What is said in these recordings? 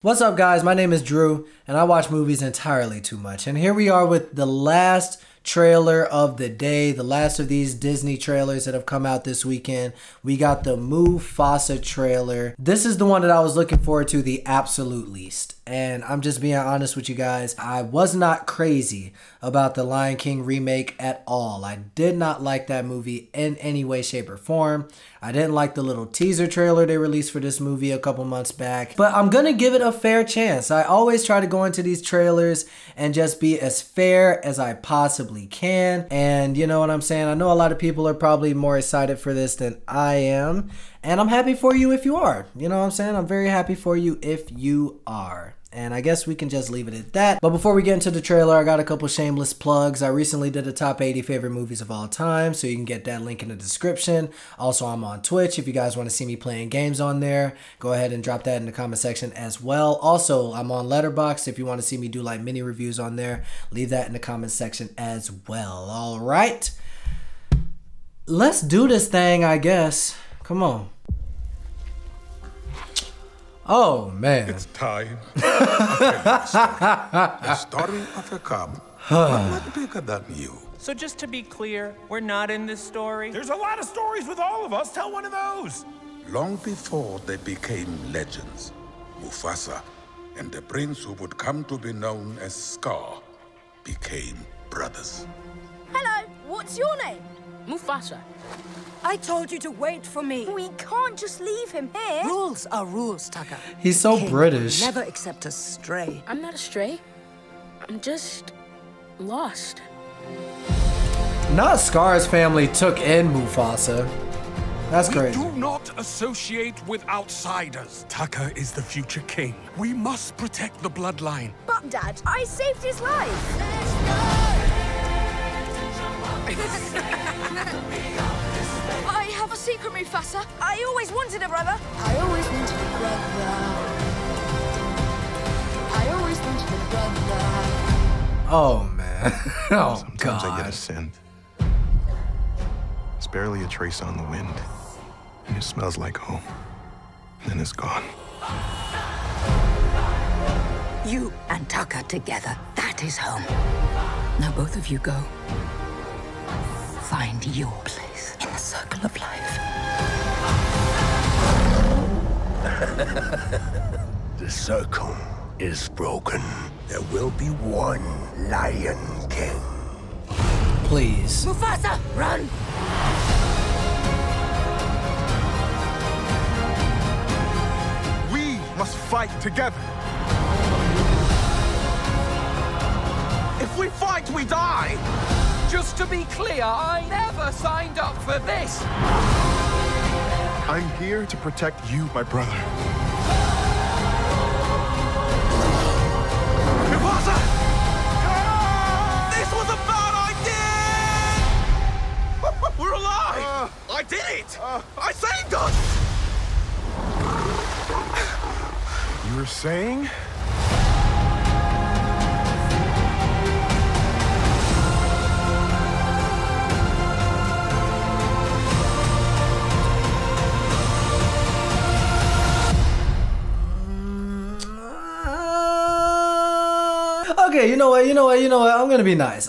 What's up guys, my name is Drew and I watch movies entirely too much, and here we are with the last trailer of the day, the last of these Disney trailers that have come out this weekend. We got the Mufasa trailer. This is the one that I was looking forward to the absolute least, and I'm just being honest with you guys, I was not crazy about the Lion King remake at all. I did not like that movie in any way, shape, or form. I didn't like the little teaser trailer they released for this movie a couple months back, but I'm gonna give it a fair chance. I always try to go into these trailers and just be as fair as I possibly can, and you know what I'm saying? I know a lot of people are probably more excited for this than I am, and I'm happy for you if you are. You know what I'm saying? I'm very happy for you if you are. And I guess we can just leave it at that. But before we get into the trailer, I got a couple shameless plugs. I recently did a top 80 favorite movies of all time, so you can get that link in the description. Also, I'm on Twitch. If you guys want to see me playing games on there, go ahead and drop that in the comment section as well. Also, I'm on Letterboxd. If you want to see me do like mini reviews on there, leave that in the comment section as well. All right, let's do this thing, I guess. Come on. Oh man. It's time. The story of a cub. I'm not bigger than you. So just to be clear, we're not in this story. There's a lot of stories with all of us. Tell one of those. Long before they became legends, Mufasa and the prince who would come to be known as Scar became brothers. Hello, what's your name? Mufasa. I told you to wait for me. We can't just leave him here. Rules are rules, Taka. He's so British. Never accept a stray. I'm not a stray. I'm just lost. Not Scar's family took in Mufasa. That's crazy. Do not associate with outsiders. Taka is the future king. We must protect the bloodline. But Dad, I saved his life. Let's go. I have a secret, Mufasa. I always wanted a brother. I always wanted a brother. Oh, man. Oh, sometimes God. I get a scent. It's barely a trace on the wind. And it smells like home. And then it's gone. You and Tucker together, that is home. Now both of you go. Find your place in the circle of life. The circle is broken. There will be one Lion King. Please. Mufasa, run! We must fight together. If we fight, we die. Just to be clear, I never signed up for this! I'm here to protect you, my brother. Mufasa! This was a bad idea! We're alive! I did it! I saved us! You were saying? Okay, you know what, I'm gonna be nice.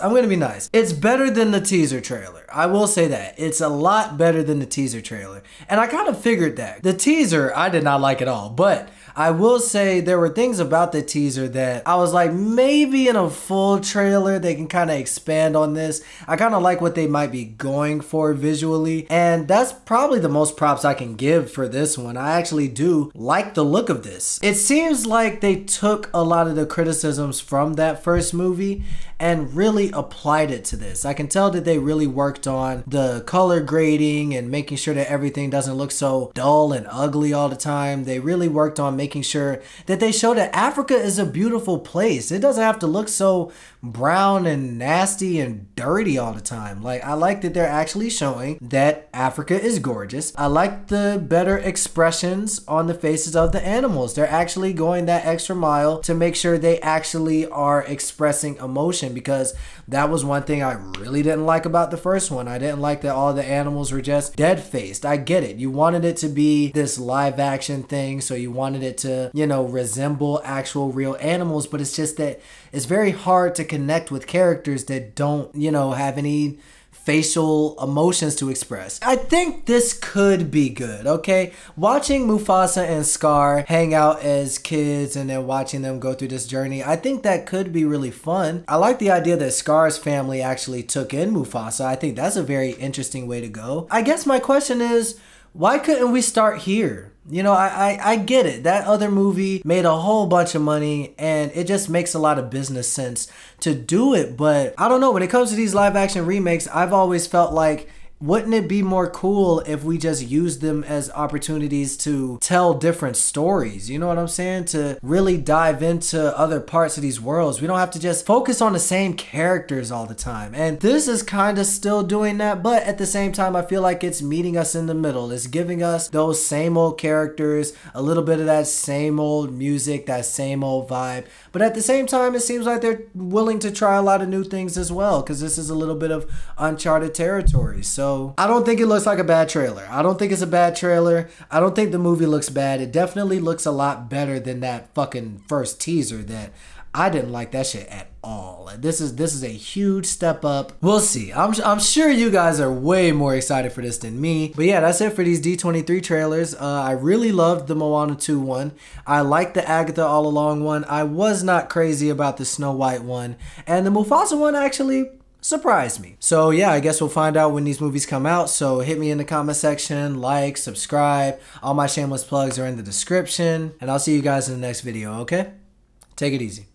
It's better than the teaser trailer. I will say that. It's a lot better than the teaser trailer. And I kind of figured that. The teaser, I did not like at all, but I will say there were things about the teaser that I was like, maybe in a full trailer, they can kind of expand on this. I kind of like what they might be going for visually, and that's probably the most props I can give for this one. I actually do like the look of this. It seems like they took a lot of the criticisms from that first movie and really applied it to this. I can tell that they really worked on the color grading and making sure that everything doesn't look so dull and ugly all the time. They really worked on making sure that they show that Africa is a beautiful place. It doesn't have to look so brown and nasty and dirty all the time. Like, I like that they're actually showing that Africa is gorgeous. I like the better expressions on the faces of the animals. They're actually going that extra mile to make sure they actually are expressing emotion animation, because that was one thing I really didn't like about the first one. I didn't like that all the animals were just dead-faced. I get it. You wanted it to be this live action thing, so you wanted it to, you know, resemble actual real animals, but it's just that it's very hard to connect with characters that don't, you know, have any facial emotions to express. I think this could be good, okay? Watching Mufasa and Scar hang out as kids and then watching them go through this journey, I think that could be really fun. I like the idea that Scar's family actually took in Mufasa. I think that's a very interesting way to go. I guess my question is, why couldn't we start here? You know, I get it. That other movie made a whole bunch of money and it just makes a lot of business sense to do it. But I don't know, when it comes to these live action remakes, I've always felt like, wouldn't it be more cool if we just used them as opportunities to tell different stories? You know what I'm saying? To really dive into other parts of these worlds. We don't have to just focus on the same characters all the time. And this is kind of still doing that, but at the same time, I feel like it's meeting us in the middle. It's giving us those same old characters, a little bit of that same old music, that same old vibe. But at the same time, it seems like they're willing to try a lot of new things as well, because this is a little bit of uncharted territory. So I don't think it looks like a bad trailer. I don't think it's a bad trailer. I don't think the movie looks bad. It definitely looks a lot better than that fucking first teaser that I didn't like that shit at all. This is a huge step up. We'll see. I'm sure you guys are way more excited for this than me. But yeah, that's it for these D23 trailers. I really loved the Moana 2 one. I liked the Agatha All Along one. I was not crazy about the Snow White one. And the Mufasa one actually surprised me. So yeah, I guess we'll find out when these movies come out. So hit me in the comment section, like, subscribe. All my shameless plugs are in the description. And I'll see you guys in the next video, okay? Take it easy.